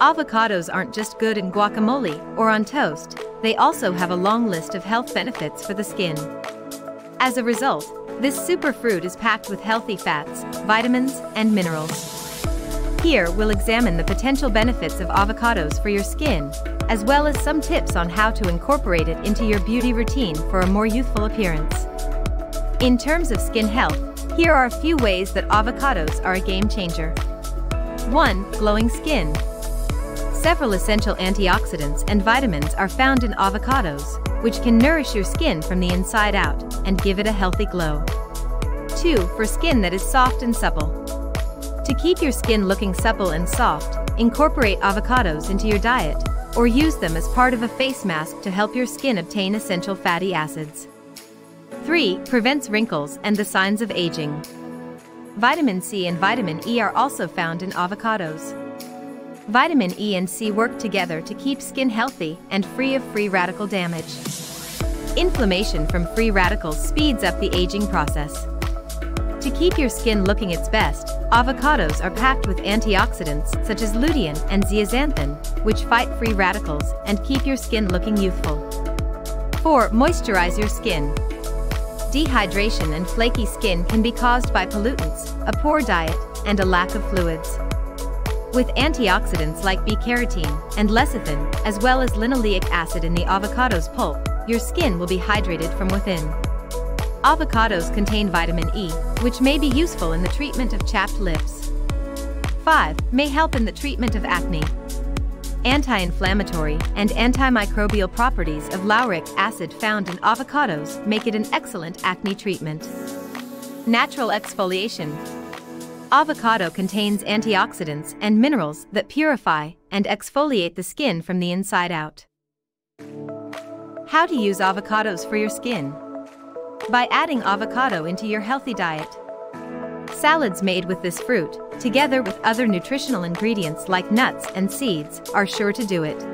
Avocados aren't just good in guacamole or on toast, they also have a long list of health benefits for the skin. As a result, this superfruit is packed with healthy fats, vitamins, and minerals. Here we'll examine the potential benefits of avocados for your skin, as well as some tips on how to incorporate it into your beauty routine for a more youthful appearance. In terms of skin health, here are a few ways that avocados are a game changer. 1. Glowing skin. Several essential antioxidants and vitamins are found in avocados, which can nourish your skin from the inside out and give it a healthy glow. 2. For skin that is soft and supple. To keep your skin looking supple and soft, incorporate avocados into your diet, or use them as part of a face mask to help your skin obtain essential fatty acids. 3. Prevents wrinkles and the signs of aging. Vitamin C and vitamin E are also found in avocados. Vitamin E and C work together to keep skin healthy and free of free radical damage. Inflammation from free radicals speeds up the aging process. To keep your skin looking its best, avocados are packed with antioxidants such as lutein and zeaxanthin, which fight free radicals and keep your skin looking youthful. 4. Moisturize your skin. Dehydration and flaky skin can be caused by pollutants, a poor diet, and a lack of fluids. With antioxidants like beta-carotene and lecithin, as well as linoleic acid in the avocado's pulp, your skin will be hydrated from within. Avocados contain vitamin E, which may be useful in the treatment of chapped lips. 5. May help in the treatment of acne. Anti-inflammatory and antimicrobial properties of lauric acid found in avocados make it an excellent acne treatment. Natural exfoliation. Avocado contains antioxidants and minerals that purify and exfoliate the skin from the inside out. How to use avocados for your skin. By adding avocado into your healthy diet. Salads made with this fruit, together with other nutritional ingredients like nuts and seeds, are sure to do it.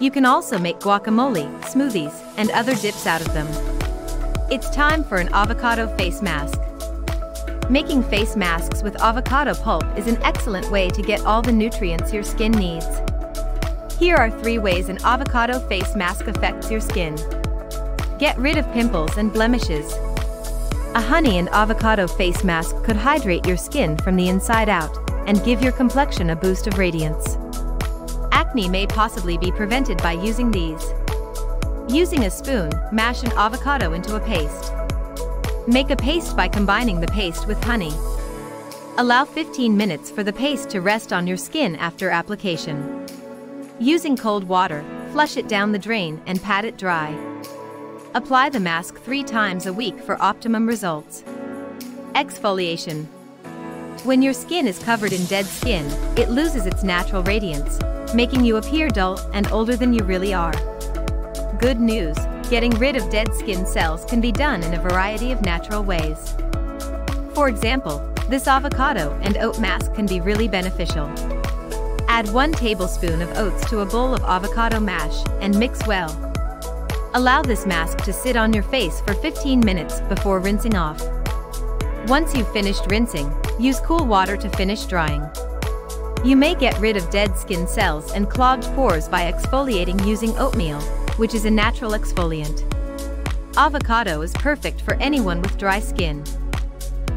You can also make guacamole, smoothies, and other dips out of them. It's time for an avocado face mask. Making face masks with avocado pulp is an excellent way to get all the nutrients your skin needs. Here are 3 ways an avocado face mask affects your skin. Get rid of pimples and blemishes. A honey and avocado face mask could hydrate your skin from the inside out and give your complexion a boost of radiance. Acne may possibly be prevented by using these. Using a spoon, mash an avocado into a paste. Make a paste by combining the paste with honey. Allow 15 minutes for the paste to rest on your skin after application. Using cold water, flush it down the drain and pat it dry. Apply the mask 3 times a week for optimum results. Exfoliation. When your skin is covered in dead skin, it loses its natural radiance, making you appear dull and older than you really are. Good news, getting rid of dead skin cells can be done in a variety of natural ways. For example, this avocado and oat mask can be really beneficial. Add 1 tablespoon of oats to a bowl of avocado mash and mix well. Allow this mask to sit on your face for 15 minutes before rinsing off. Once you've finished rinsing, use cool water to finish drying. You may get rid of dead skin cells and clogged pores by exfoliating using oatmeal, which is a natural exfoliant. Avocado is perfect for anyone with dry skin.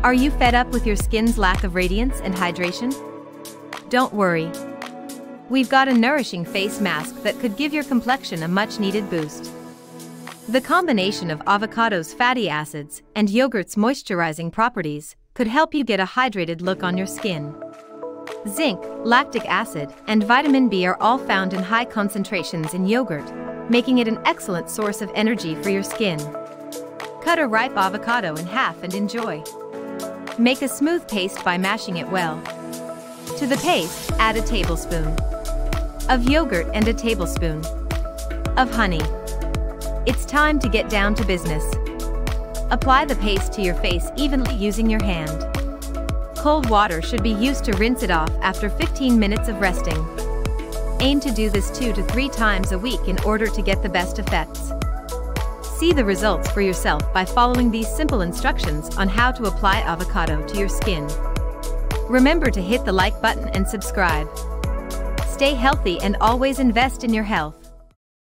Are you fed up with your skin's lack of radiance and hydration? Don't worry. We've got a nourishing face mask that could give your complexion a much-needed boost. The combination of avocado's fatty acids and yogurt's moisturizing properties could help you get a hydrated look on your skin. Zinc, lactic acid, and vitamin B are all found in high concentrations in yogurt, making it an excellent source of energy for your skin. Cut a ripe avocado in half and enjoy. Make a smooth paste by mashing it well. To the paste, add a tablespoon of yogurt and a tablespoon of honey. It's time to get down to business. Apply the paste to your face evenly using your hand. Cold water should be used to rinse it off after 15 minutes of resting. Aim to do this 2 to 3 times a week in order to get the best effects. See the results for yourself by following these simple instructions on how to apply avocado to your skin. Remember to hit the like button and subscribe. Stay healthy and always invest in your health.